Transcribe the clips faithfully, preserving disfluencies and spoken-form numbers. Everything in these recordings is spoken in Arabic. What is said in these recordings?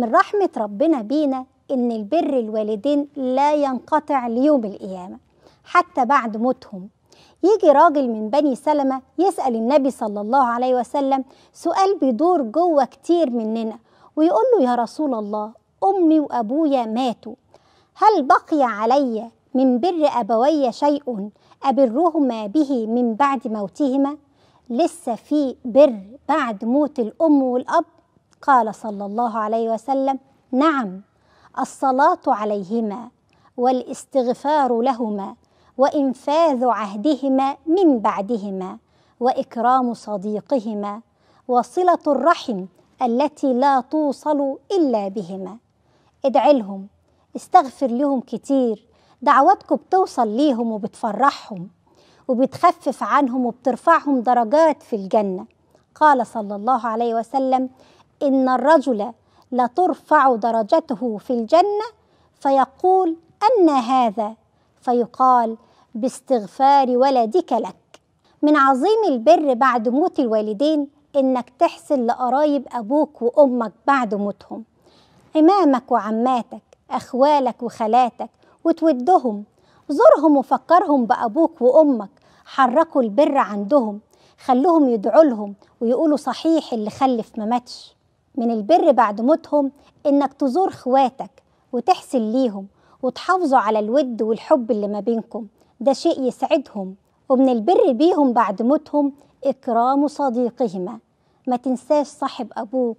من رحمة ربنا بينا إن البر الوالدين لا ينقطع ليوم القيامة حتى بعد موتهم. يجي راجل من بني سلمة يسأل النبي صلى الله عليه وسلم سؤال بيدور جوه كتير مننا، ويقول له يا رسول الله، أمي وأبويا ماتوا، هل بقي علي من بر أبوي شيء أبرهما به من بعد موتهما؟ لسه في بر بعد موت الأم والأب؟ قال صلى الله عليه وسلم: نعم، الصلاة عليهما والاستغفار لهما وإنفاذ عهدهما من بعدهما وإكرام صديقهما وصلة الرحم التي لا توصل إلا بهما. ادعي لهم، استغفر لهم كتير، دعواتكم بتوصل ليهم وبتفرحهم وبتخفف عنهم وبترفعهم درجات في الجنة. قال صلى الله عليه وسلم: إن الرجل لترفع درجته في الجنة فيقول: أنى هذا؟ فيقال: باستغفار ولدك لك. من عظيم البر بعد موت الوالدين إنك تحسن لقرايب أبوك وأمك بعد موتهم، عمامك وعماتك، أخوالك وخالاتك، وتودهم، زورهم وفكرهم بأبوك وأمك، حركوا البر عندهم، خلوهم يدعوا لهم ويقولوا صحيح اللي خلف ما ماتش. من البر بعد موتهم إنك تزور إخواتك وتحسن ليهم وتحافظوا على الود والحب اللي ما بينكم، ده شيء يسعدهم. ومن البر بيهم بعد موتهم إكرام صديقهما، ما تنساش صاحب أبوك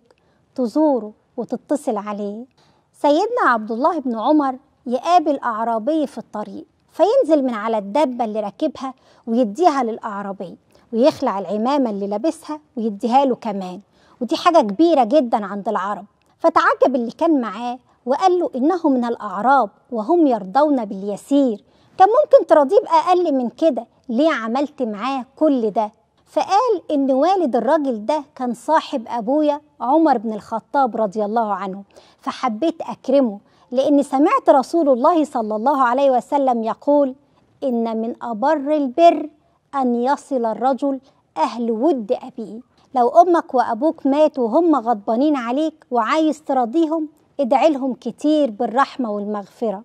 تزوره وتتصل عليه. سيدنا عبد الله بن عمر يقابل أعرابي في الطريق، فينزل من على الدبة اللي راكبها ويديها للأعرابي، ويخلع العمامة اللي لابسها ويديها له كمان، ودي حاجة كبيرة جدا عند العرب. فتعجب اللي كان معاه وقال له: إنه من الأعراب وهم يرضون باليسير، كان ممكن ترضيه بأقل من كده، ليه عملت معاه كل ده؟ فقال إن والد الراجل ده كان صاحب أبويا عمر بن الخطاب رضي الله عنه، فحبيت أكرمه لأني سمعت رسول الله صلى الله عليه وسلم يقول: إن من أبر البر أن يصل الرجل أهل ود أبيه. لو أمك وأبوك ماتوا وهم غضبانين عليك وعايز ترضيهم، ادعي لهم كتير بالرحمة والمغفرة.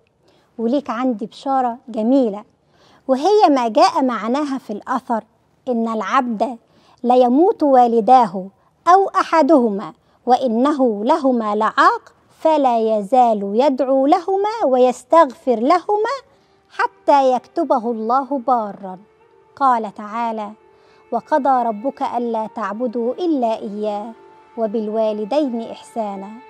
وليك عندي بشارة جميلة، وهي ما جاء معناها في الأثر: إن العبد ليموت والداه أو أحدهما وإنه لهما لعاق، فلا يزال يدعو لهما ويستغفر لهما حتى يكتبه الله بارا. قال تعالى: وقضى ربك ألا تعبدوا إلا إياه وبالوالدين إحسانا.